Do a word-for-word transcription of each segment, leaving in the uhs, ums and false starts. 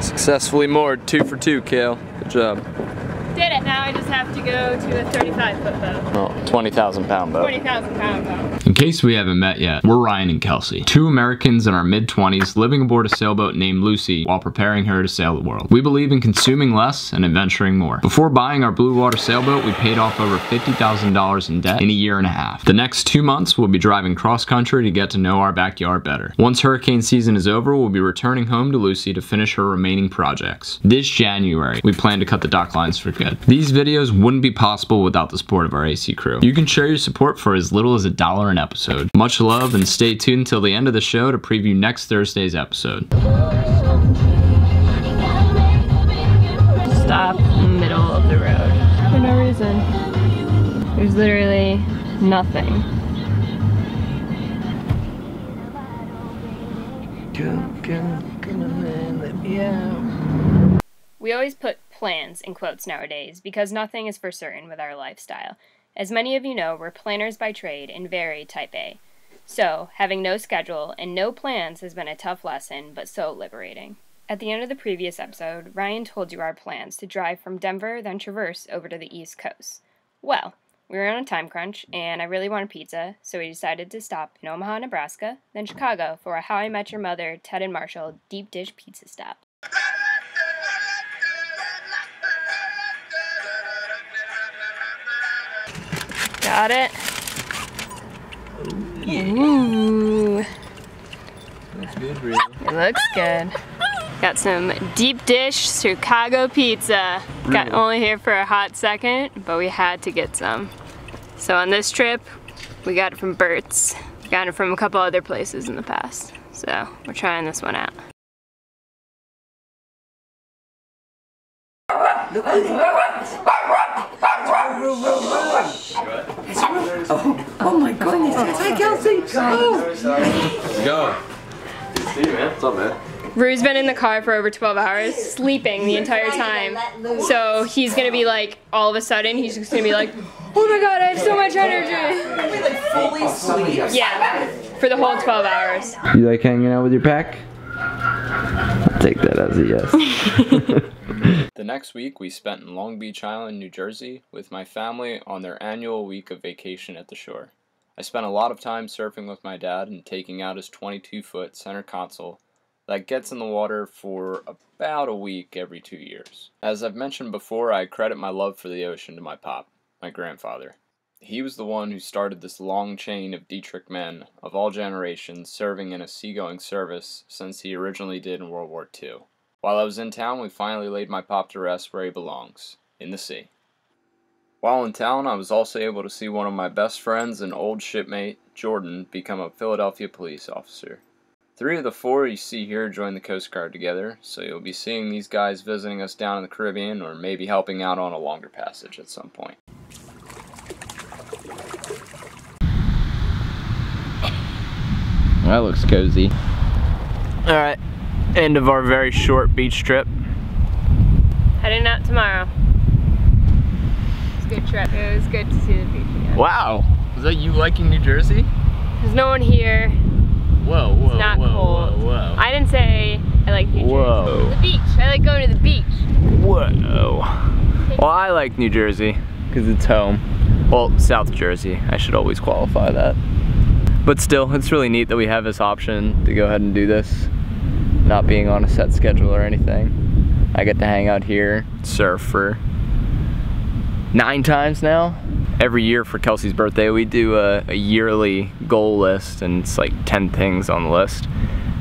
Successfully moored, two for two, Kale. Good job. Did it. Now I just have to go to a thirty-five foot boat. Oh, twenty thousand pound boat. twenty thousand pound boat. In case we haven't met yet, we're Ryan and Kelsey, two Americans in our mid twenties living aboard a sailboat named Lucy while preparing her to sail the world. We believe in consuming less and adventuring more. Before buying our Blue Water sailboat, we paid off over fifty thousand dollars in debt in a year and a half. The next two months, we'll be driving cross-country to get to know our backyard better. Once hurricane season is over, we'll be returning home to Lucy to finish her remaining projects. This January, we plan to cut the dock lines for good. These videos wouldn't be possible without the support of our A C crew. You can share your support for as little as a dollar an episode. Much love, and stay tuned till the end of the show to preview next Thursday's episode. Stop middle of the road. For no reason. There's literally nothing. Come, come, come on, let me out. We always put plans in quotes nowadays because nothing is for certain with our lifestyle. As many of you know, we're planners by trade and very type A. So, having no schedule and no plans has been a tough lesson, but so liberating. At the end of the previous episode, Ryan told you our plans to drive from Denver, then traverse over to the East Coast. Well, we were on a time crunch, and I really wanted pizza, so we decided to stop in Omaha, Nebraska, then Chicago for a How I Met Your Mother, Ted and Marshall deep dish pizza stop. Got it. Ooh. Looks good, really. It looks good. Got some deep dish Chicago pizza. Really? Got only here for a hot second, but we had to get some. So on this trip, we got it from Burt's. We got it from a couple other places in the past. So we're trying this one out. Oh, oh my goodness. Hi, Kelsey. Oh. How's it going? Good to see you, man. What's up, man? Rue's been in the car for over twelve hours, sleeping the entire time. So he's going to be like, all of a sudden, he's just going to be like, oh my god, I have so much energy. He like fully sleeps? Yeah, for the whole twelve hours. You like hanging out with your pack? I'll take that as a yes. The next week we spent in Long Beach Island, New Jersey with my family on their annual week of vacation at the shore. I spent a lot of time surfing with my dad and taking out his twenty-two foot center console that gets in the water for about a week every two years. As I've mentioned before, I credit my love for the ocean to my pop, my grandfather. He was the one who started this long chain of Dietrich men of all generations serving in a seagoing service since he originally did in World War Two. While I was in town, we finally laid my pop to rest where he belongs, in the sea. While in town, I was also able to see one of my best friends and old shipmate, Jordan, become a Philadelphia police officer. Three of the four you see here joined the Coast Guard together, so you'll be seeing these guys visiting us down in the Caribbean or maybe helping out on a longer passage at some point. That looks cozy. Alright, end of our very short beach trip. Heading out tomorrow. It was a good trip. It was good to see the beach again. Wow! Is that you liking New Jersey? There's no one here. Whoa, whoa, it's not whoa, cold. Whoa, whoa. I didn't say I like New Jersey. Whoa. The beach. I like going to the beach. Whoa. Well, I like New Jersey because it's home. Well, South Jersey. I should always qualify that. But still, it's really neat that we have this option to go ahead and do this, not being on a set schedule or anything. I get to hang out here, surf for nine times now. Every year for Kelsey's birthday, we do a, a yearly goal list, and it's like ten things on the list.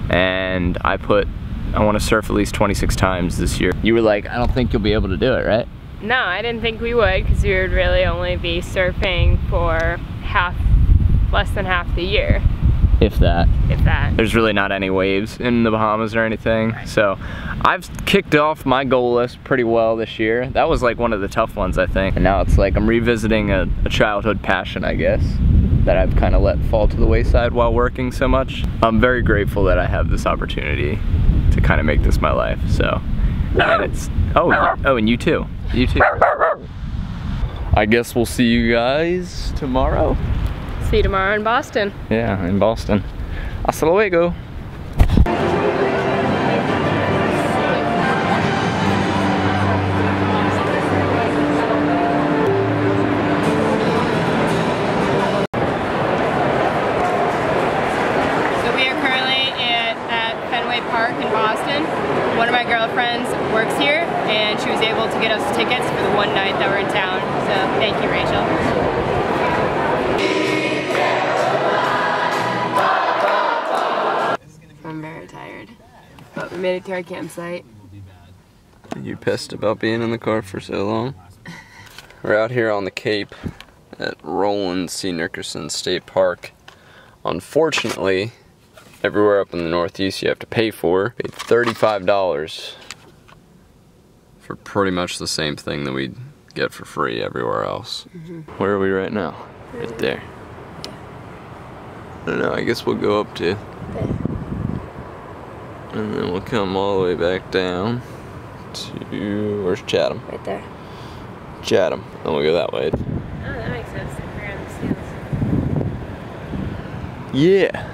And I put, I want to surf at least twenty-six times this year. You were like, I don't think you'll be able to do it, right? No, I didn't think we would, because we would really only be surfing for half less than half the year. If that. If that. There's really not any waves in the Bahamas or anything. So I've kicked off my goal list pretty well this year. That was like one of the tough ones, I think. And now it's like I'm revisiting a, a childhood passion, I guess, that I've kind of let fall to the wayside while working so much. I'm very grateful that I have this opportunity to kind of make this my life, so. And it's, oh, oh, and you too. You too. I guess we'll see you guys tomorrow. See you tomorrow in Boston. Yeah, in Boston. Hasta luego. one of my girlfriends works here, and she was able to get us tickets for the one night that we're in town, so thank you, Rachel. I'm very tired, but we made it to our campsite. You pissed about being in the car for so long? We're out here on the Cape at Roland C. Nickerson State Park. Unfortunately, everywhere up in the Northeast you have to pay for. Paid thirty-five dollars for pretty much the same thing that we get for free everywhere else. Mm-hmm. Where are we right now? Right there. I don't know, I guess we'll go up to... and then we'll come all the way back down to, where's Chatham? Right there. Chatham. And we'll go that way. Oh, that makes sense. We're on the seals. Yeah.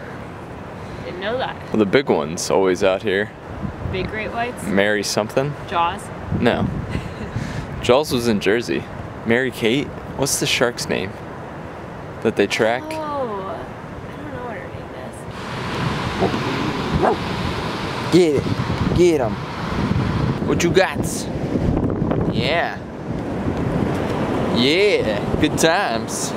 Didn't know that. Well, the big one's always out here. Big great whites? Mary something. Jaws? No. Jaws was in Jersey. Mary Kate? What's the shark's name that they track? Oh, I don't know what her name is. Get it. Get him. What you got? Yeah. Yeah. Good times.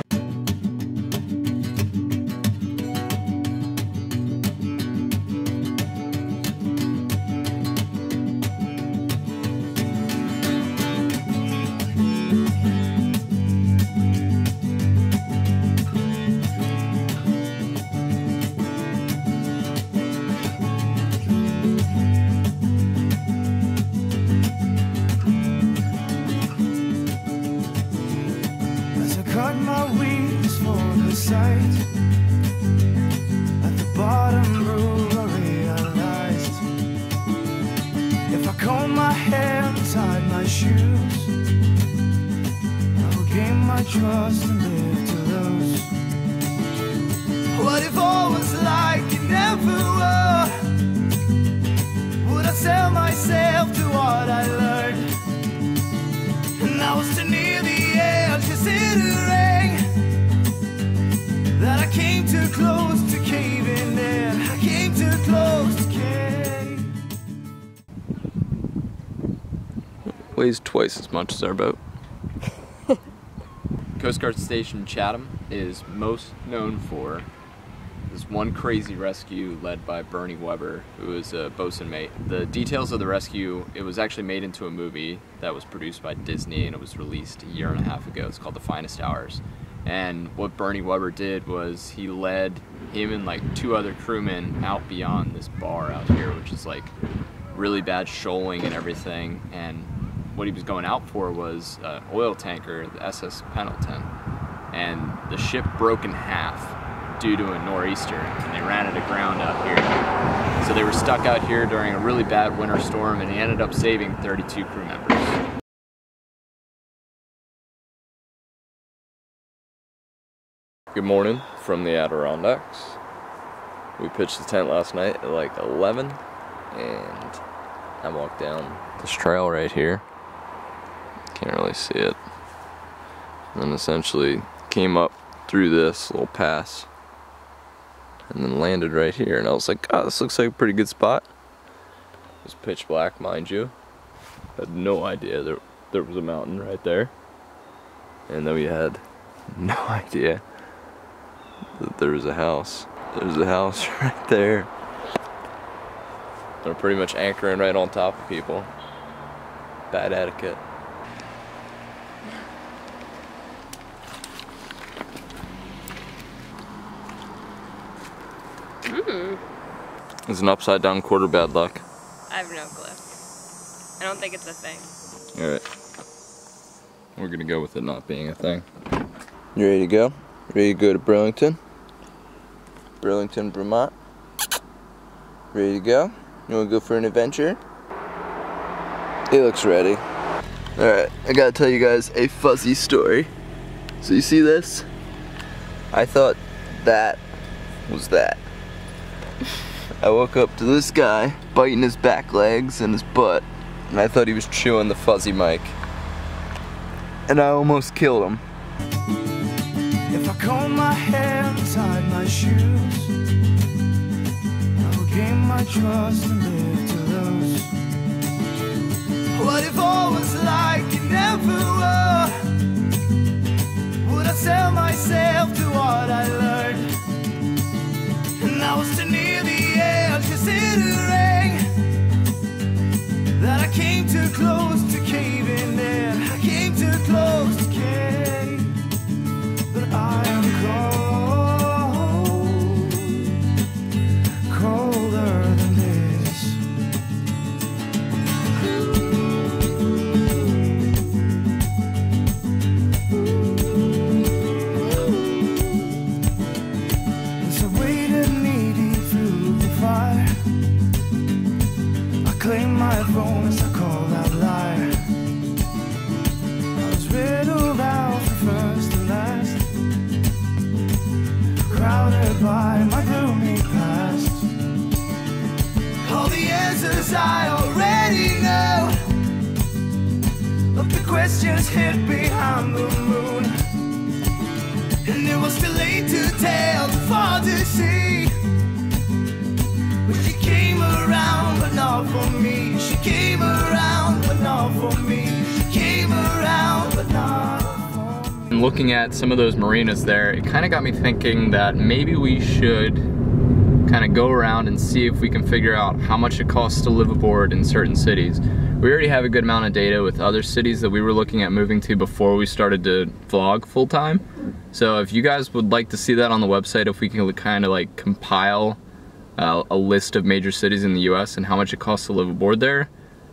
Weighs twice as much as our boat. Coast Guard Station Chatham is most known for this one crazy rescue led by Bernie Webber, who was a bosun mate. The details of the rescue, it was actually made into a movie that was produced by Disney, and it was released a year and a half ago. It's called The Finest Hours. And what Bernie Webber did was he led him and like two other crewmen out beyond this bar out here, which is like really bad shoaling and everything. And what he was going out for was an oil tanker, the S S Pendleton, and the ship broke in half due to a nor'easter, and they ran it aground out here. So they were stuck out here during a really bad winter storm, and he ended up saving thirty-two crew members. Good morning from the Adirondacks. We pitched the tent last night at like eleven, and I walked down this trail right here. Can't really see it. And then essentially came up through this little pass and then landed right here, and I was like, oh, this looks like a pretty good spot. It was pitch black, mind you. I had no idea there, there was a mountain right there. And then we had no idea that there was a house. There's a house right there. They're pretty much anchoring right on top of people. Bad etiquette. Mm-hmm. Is an upside down quarter bad luck? I have no clue. I don't think it's a thing. Alright. We're gonna go with it not being a thing. You ready to go? Ready to go to Burlington? Burlington, Vermont? Ready to go? You wanna go for an adventure? It looks ready. Alright, I gotta tell you guys a fuzzy story. So you see this? I thought that was that. I woke up to this guy biting his back legs and his butt, and I thought he was chewing the fuzzy mic, and I almost killed him. If I comb my hair and tie my shoes, I will gain my trust and live to lose. came too close to caving in. I came too close to cave. But I am cold, colder than this. As I waded knee deep through the fire, I claimed my throne as I called out liar. I was riddled out from first to last, crowded by my gloomy past. All the answers I already know, but the questions hid behind the moon. And it was too late to tell, far to see. But she came around, but not for me. She came around, but not for me. She came around, but not for me. And looking at some of those marinas there, it kind of got me thinking that maybe we should kind of go around and see if we can figure out how much it costs to live aboard in certain cities. We already have a good amount of data with other cities that we were looking at moving to before we started to vlog full time. So if you guys would like to see that on the website, if we can kind of like compile Uh, a list of major cities in the U S and how much it costs to live aboard there.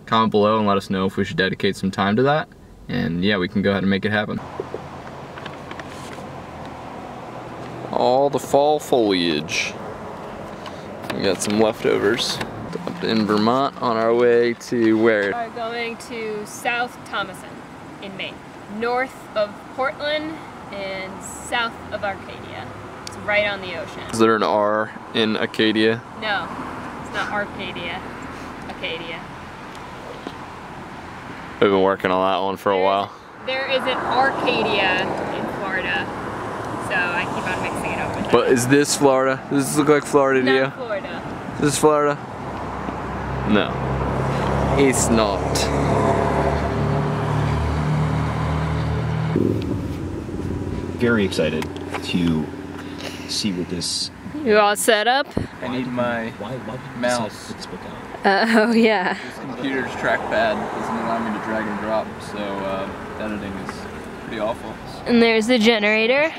Comment below and let us know if we should dedicate some time to that. And yeah, we can go ahead and make it happen. All the fall foliage. We got some leftovers. Up in Vermont on our way to where? We are going to South Thomaston in Maine. North of Portland and south of Arcadia. Right on the ocean. Is there an R in Acadia? No, it's not Arcadia. Acadia. We've been working on that one for a while. There is an Arcadia in Florida, so I keep on mixing it up with that. But is this Florida? Does this look like Florida to you? Not Florida. Is this Florida? No. It's not. Very excited to see what this. You all set up? I need my why, why mouse. Uh, oh yeah. This computer's trackpad doesn't allow me to drag and drop, so uh, editing is pretty awful. And there's the generator,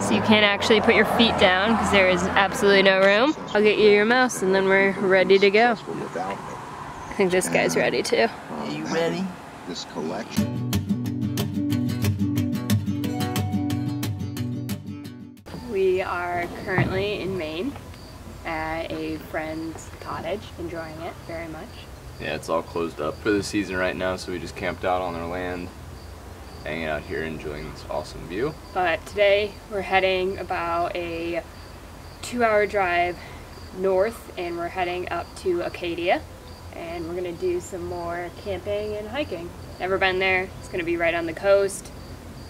so you can't actually put your feet down because there is absolutely no room. I'll get you your mouse and then we're ready to go. I think this guy's ready too. Are you ready? This collection. We are currently in Maine at a friend's cottage, enjoying it very much. Yeah, it's all closed up for the season right now, so we just camped out on their land, hanging out here, enjoying this awesome view. But today we're heading about a two-hour drive north, and we're heading up to Acadia, and we're gonna do some more camping and hiking. Never been there, it's gonna be right on the coast.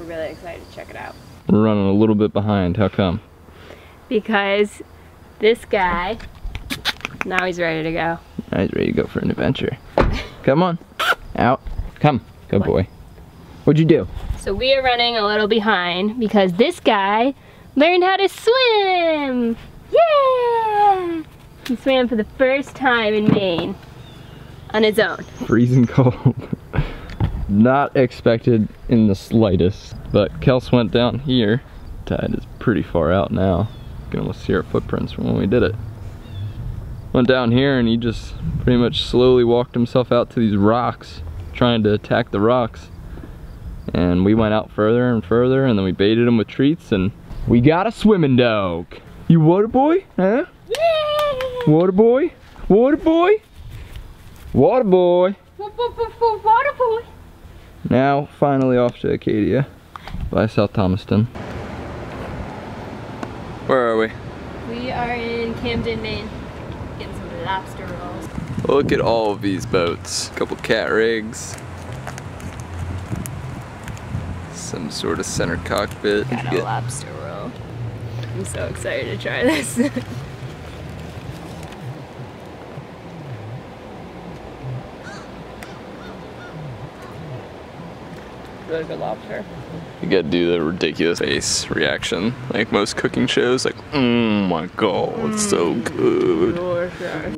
We're really excited to check it out. We're running a little bit behind. How come? Because this guy, now he's ready to go. Now he's ready to go for an adventure. Come on. Out. Come. Good boy. What'd you do? So we are running a little behind because this guy learned how to swim. Yeah! He swam for the first time in Maine on his own. Freezing cold. Not expected in the slightest. But Kels went down here. Tide is pretty far out now. You can almost see our footprints from when we did it. Went down here and he just pretty much slowly walked himself out to these rocks, trying to attack the rocks. And we went out further and further, and then we baited him with treats, and we got a swimming dog. You water boy, huh? Yeah. Water boy, water boy, water boy. Water boy. Now finally off to Acadia by South Thomaston. Where are we? We are in Camden, Maine, getting some lobster rolls. Look at all of these boats. A couple cat rigs, some sort of center cockpit. Got a get... lobster roll. I'm so excited to try this. Really good lobster. You gotta do the ridiculous face reaction, like most cooking shows, like, oh my god, mm, it's so good. Sure, sure.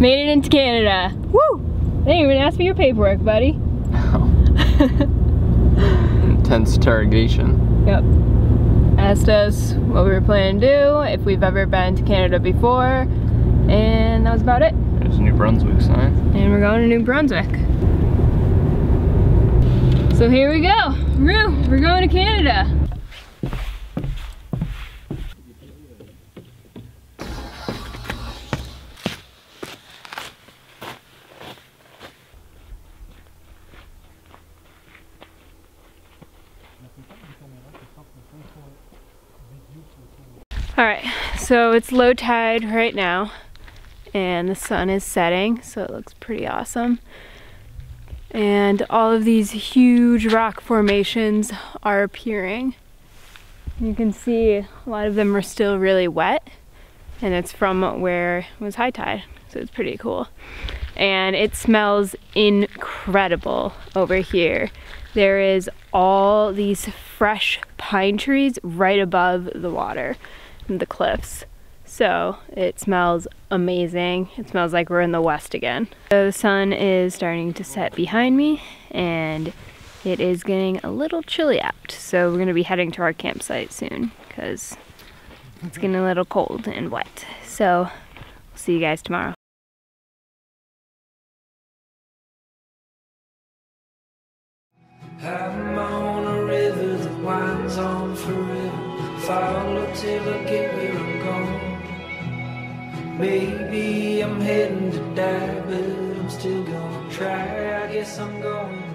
Made it into Canada. Woo! They didn't even ask for your paperwork, buddy. Oh. Intense interrogation. Yep. Asked us what we were planning to do, if we've ever been to Canada before, and that was about it. There's a New Brunswick sign. And we're going to New Brunswick. So here we go. Roo, we're going to Canada. Alright, so it's low tide right now and the sun is setting, so it looks pretty awesome. And all of these huge rock formations are appearing. You can see a lot of them are still really wet, and it's from where it was high tide, so it's pretty cool. And it smells incredible over here. There is all these fresh pine trees right above the water. The cliffs, so it smells amazing. It smells like we're in the west again. So the sun is starting to set behind me and it is getting a little chilly out, so we're gonna be heading to our campsite soon because it's getting a little cold and wet. So we'll see you guys tomorrow. I'm on a river that winds on forever. Follow till I get where I'm going. Maybe I'm heading to die, but I'm still gonna try. I guess I'm going.